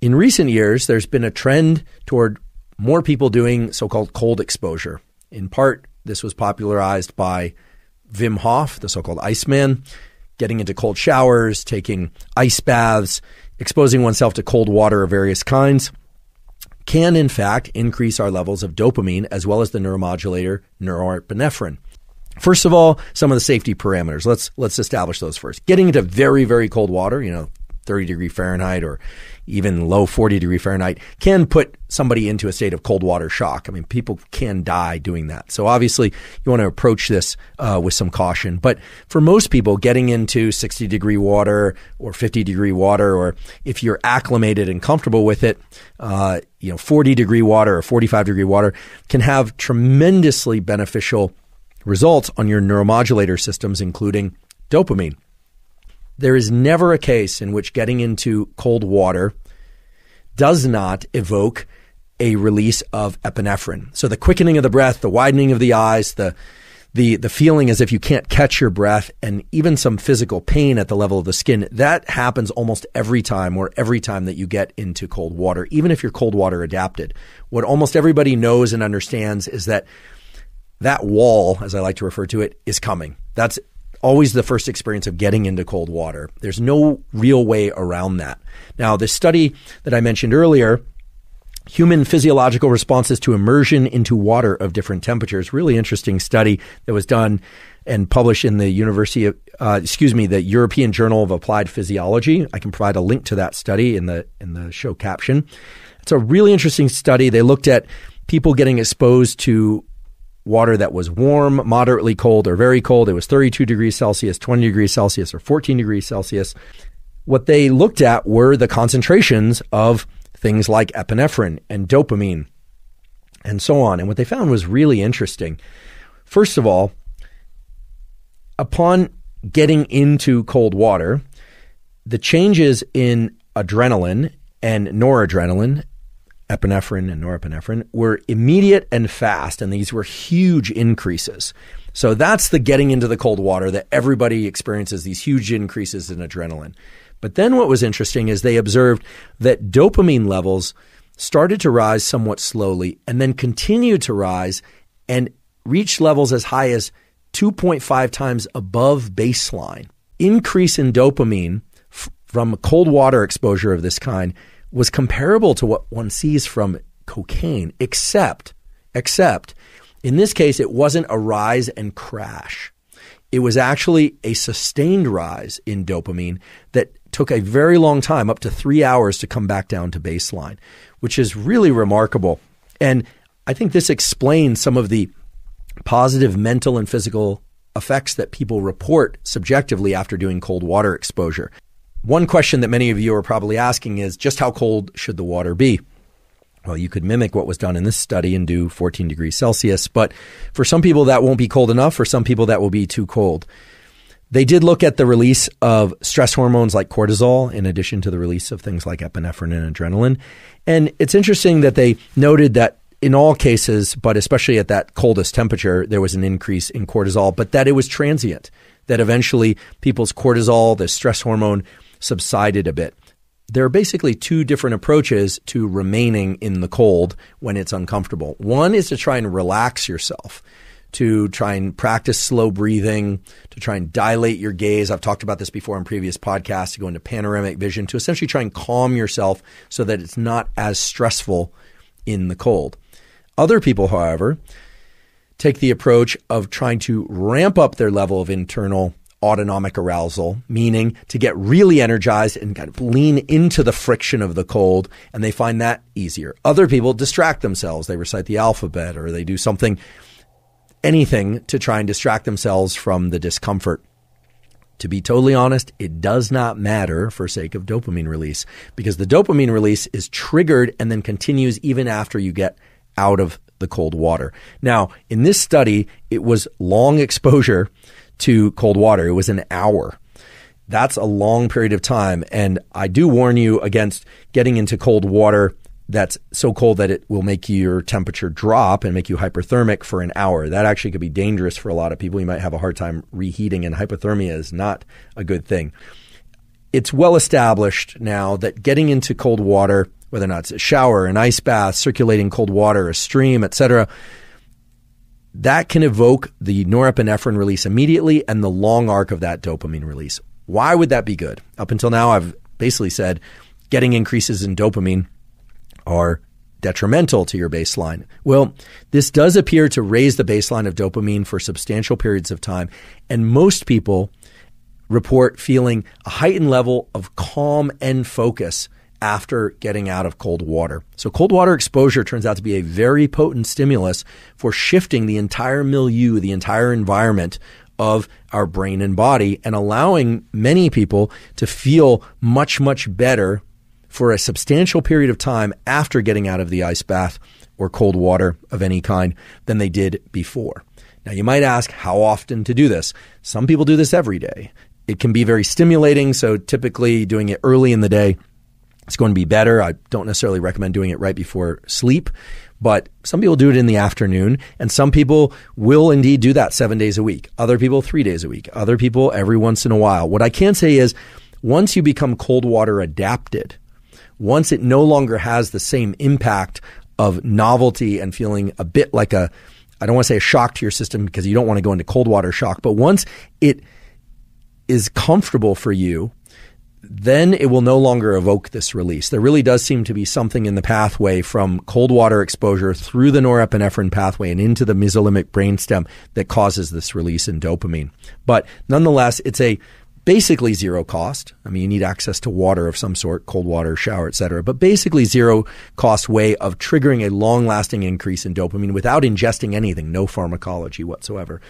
In recent years, there's been a trend toward more people doing so-called cold exposure. In part, this was popularized by Wim Hof, the so-called Iceman, getting into cold showers, taking ice baths, exposing oneself to cold water of various kinds can in fact increase our levels of dopamine as well as the neuromodulator norepinephrine. First of all, some of the safety parameters. Let's establish those first. Getting into very, very cold water, 30-degree Fahrenheit or even low 40-degree Fahrenheit can put somebody into a state of cold water shock. I mean, people can die doing that. So obviously, you want to approach this with some caution. But for most people, getting into 60-degree water or 50-degree water, or if you're acclimated and comfortable with it, 40-degree water or 45-degree water can have tremendously beneficial results on your neuromodulator systems, including dopamine. There is never a case in which getting into cold water does not evoke a release of epinephrine. So the quickening of the breath, the widening of the eyes, the feeling as if you can't catch your breath, and even some physical pain at the level of the skin, that happens almost every time that you get into cold water, even if you're cold water adapted. What almost everybody knows and understands is that wall, as I like to refer to it, is coming. That's always the first experience of getting into cold water. There's no real way around that. Now, this study that I mentioned earlier, human physiological responses to immersion into water of different temperatures, really interesting study that was done and published in the European Journal of Applied Physiology. I can provide a link to that study in the show caption. It's a really interesting study. They looked at people getting exposed to water that was warm, moderately cold, or very cold. It was 32 degrees Celsius, 20 degrees Celsius, or 14 degrees Celsius. What they looked at were the concentrations of things like epinephrine and dopamine and so on. And what they found was really interesting. First of all, upon getting into cold water, the changes in adrenaline and noradrenaline, epinephrine and norepinephrine, were immediate and fast, and these were huge increases. So that's the getting into the cold water that everybody experiences, these huge increases in adrenaline. But then what was interesting is they observed that dopamine levels started to rise somewhat slowly and then continued to rise and reach levels as high as 2.5 times above baseline. Increase in dopamine from cold water exposure of this kind was comparable to what one sees from cocaine, except in this case, it wasn't a rise and crash. It was actually a sustained rise in dopamine that took a very long time, up to 3 hours, to come back down to baseline, which is really remarkable. And I think this explains some of the positive mental and physical effects that people report subjectively after doing cold water exposure. One question that many of you are probably asking is just how cold should the water be? Well, you could mimic what was done in this study and do 14 degrees Celsius, but for some people that won't be cold enough. For some people that will be too cold. They did look at the release of stress hormones like cortisol in addition to the release of things like epinephrine and adrenaline. And it's interesting that they noted that in all cases, but especially at that coldest temperature, there was an increase in cortisol, but that it was transient, that eventually people's cortisol, the stress hormone, subsided a bit. There are basically two different approaches to remaining in the cold when it's uncomfortable. One is to try and relax yourself, to try and practice slow breathing, to try and dilate your gaze. I've talked about this before in previous podcasts, to go into panoramic vision, to essentially try and calm yourself so that it's not as stressful in the cold. Other people, however, take the approach of trying to ramp up their level of internal autonomic arousal, meaning to get really energized and kind of lean into the friction of the cold, and they find that easier. Other people distract themselves. They recite the alphabet or they do something, anything to try and distract themselves from the discomfort. To be totally honest, it does not matter for sake of dopamine release, because the dopamine release is triggered and then continues even after you get out of the cold water. Now, in this study, it was long exposure to cold water. It was an hour. That's a long period of time. And I do warn you against getting into cold water that's so cold that it will make your temperature drop and make you hyperthermic for an hour. That actually could be dangerous for a lot of people. You might have a hard time reheating, and hypothermia is not a good thing. it's well established now that getting into cold water, whether or not it's a shower, an ice bath, circulating cold water, a stream, etc., that can evoke the norepinephrine release immediately and the long arc of that dopamine release. Why would that be good? Up until now, I've basically said getting increases in dopamine are detrimental to your baseline. Well, this does appear to raise the baseline of dopamine for substantial periods of time, and most people report feeling a heightened level of calm and focus after getting out of cold water. So cold water exposure turns out to be a very potent stimulus for shifting the entire milieu, the entire environment of our brain and body, and allowing many people to feel much, much better for a substantial period of time after getting out of the ice bath or cold water of any kind than they did before. Now, you might ask how often to do this. Some people do this every day. It can be very stimulating, so typically doing it early in the day, it's going to be better. I don't necessarily recommend doing it right before sleep, but some people do it in the afternoon, and some people will indeed do that 7 days a week. Other people, 3 days a week. Other people, every once in a while. What I can say is, once you become cold water adapted, once it no longer has the same impact of novelty and feeling a bit like a, I don't want to say a shock to your system, because you don't want to go into cold water shock, but once it is comfortable for you, then it will no longer evoke this release. There really does seem to be something in the pathway from cold water exposure through the norepinephrine pathway and into the mesolimbic brainstem that causes this release in dopamine. But nonetheless, it's a basically zero cost. I mean, you need access to water of some sort, cold water, shower, etc., but basically zero cost way of triggering a long lasting increase in dopamine without ingesting anything, no pharmacology whatsoever.